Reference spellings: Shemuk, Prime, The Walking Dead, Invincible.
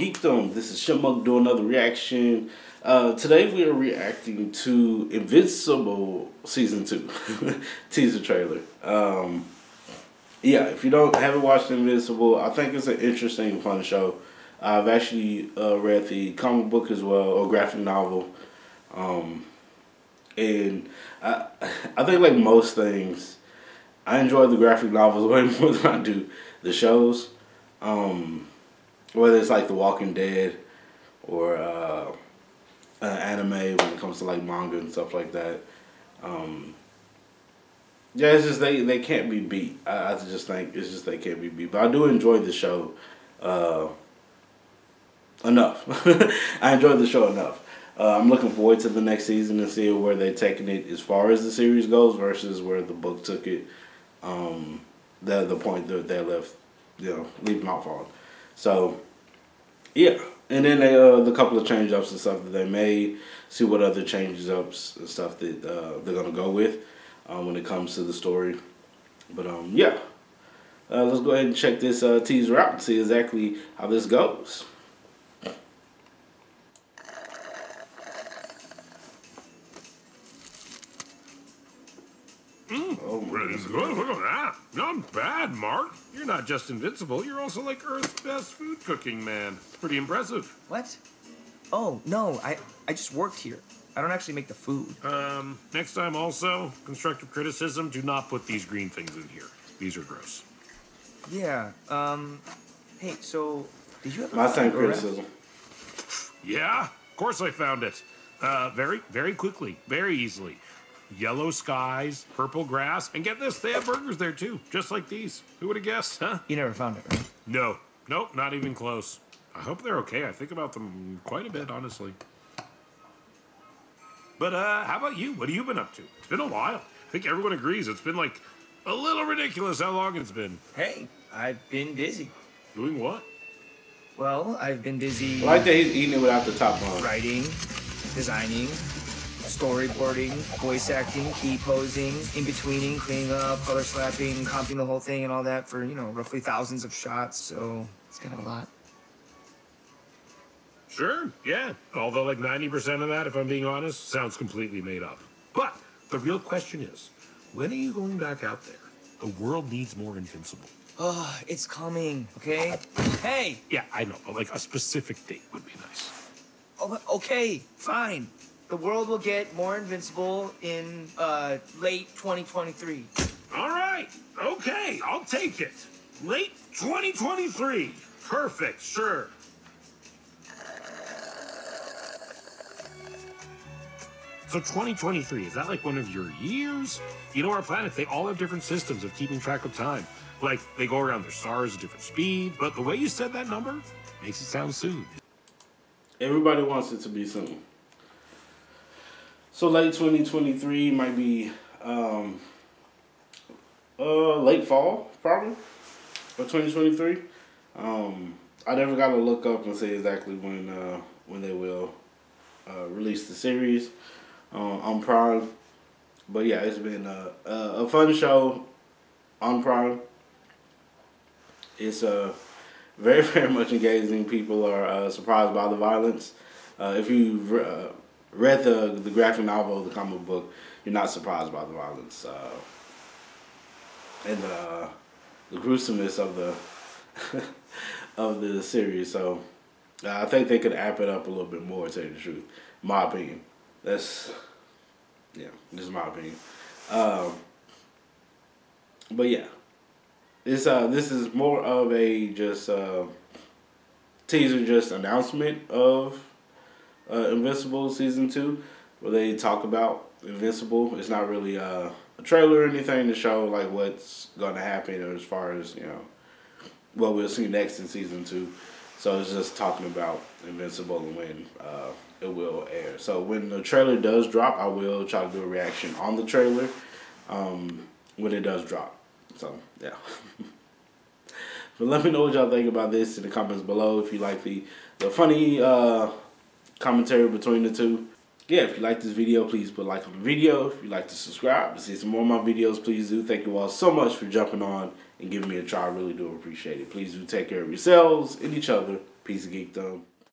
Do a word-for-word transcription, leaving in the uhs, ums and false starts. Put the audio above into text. Geekdom. This is Shemuk doing another reaction. Uh, today we are reacting to Invincible Season two teaser trailer. Um, yeah, if you don't haven't watched Invincible, I think it's an interesting, fun show. I've actually uh, read the comic book as well, or graphic novel, um, and I I think like most things, I enjoy the graphic novels way more than I do the shows. Um, whether it's like The Walking Dead or uh, uh, anime when it comes to like manga and stuff like that. Um, yeah, it's just they, they can't be beat. I, I just think it's just they can't be beat. But I do enjoy the show uh, enough. I enjoyed the show enough. Uh, I'm looking forward to the next season and see where they're taking it as far as the series goes versus where the book took it. Um, the, the point that they left. You know, leave them off on. So, yeah. And then they, uh, the couple of change-ups and stuff that they made. See what other change-ups and stuff that uh, they're going to go with um, when it comes to the story. But, um, yeah. Uh, let's go ahead and check this uh, teaser out and see exactly how this goes. Good. Look at that. Not bad, Mark. You're not just invincible, you're also like Earth's best food cooking man. Pretty impressive. What? Oh, no, I, I just worked here. I don't actually make the food. Um, next time also, constructive criticism, do not put these green things in here. These are gross. Yeah, um, hey, so, did you have last time criticism? Yeah, of course I found it. Uh, very, very quickly, very easily. Yellow skies, purple grass, and get this, they have burgers there too, just like these. Who would have guessed, huh? You never found it, right? No. Nope, not even close. I hope they're okay. I think about them quite a bit, honestly. But, uh, how about you? What have you been up to? It's been a while. I think everyone agrees. It's been, like, a little ridiculous how long it's been. Hey, I've been busy. Doing what? Well, I've been busy... I like that he's eating it without the top on. Writing, designing... storyboarding, voice acting, key posing, in-betweening, cleaning up, color slapping, comping the whole thing and all that for, you know, roughly thousands of shots, so it's kind of a lot. Sure, yeah. Although, like, ninety percent of that, if I'm being honest, sounds completely made up. But the real question is, when are you going back out there? The world needs more Invincible. Oh, it's coming, okay? Hey! Yeah, I know, but, like, a specific date would be nice. Oh, okay, fine. The world will get more Invincible in uh, late twenty twenty-three. All right. Okay, I'll take it. Late twenty twenty-three. Perfect, sure. So twenty twenty-three, is that like one of your years? You know, our planet, they all have different systems of keeping track of time. Like, they go around their stars at different speeds, but the way you said that number makes it sound soon. Everybody wants it to be soon. So late twenty twenty-three might be um, uh, late fall, probably, for twenty twenty-three. Um, I never got to look up and say exactly when uh, when they will uh, release the series uh, on Prime. But yeah, it's been a, a fun show on Prime. It's uh, very, very much engaging. People are uh, surprised by the violence. Uh, if you've... Uh, read the the graphic novel, the comic book, you're not surprised by the violence uh, and uh, the gruesomeness of the of the series. So uh, I think they could amp it up a little bit more, to tell you the truth. My opinion. That's yeah, this is my opinion. Um, but yeah, it's uh this is more of a just uh, teaser, just announcement of. Uh, Invincible Season two, where they talk about Invincible. It's not really uh, a trailer or anything to show like what's going to happen or as far as, you know, what we'll see next in Season two. So it's just talking about Invincible and when uh, it will air. So when the trailer does drop, I will try to do a reaction on the trailer um, when it does drop. So, yeah. But let me know what y'all think about this in the comments below. If you like the, the funny... Uh, commentary between the two. Yeah, if you like this video, please put a like on the video. If you like to subscribe to see some more of my videos, please do. Thank you all so much for jumping on and giving me a try. I really do appreciate it. Please do take care of yourselves and each other. Peace. Peace, geekdom.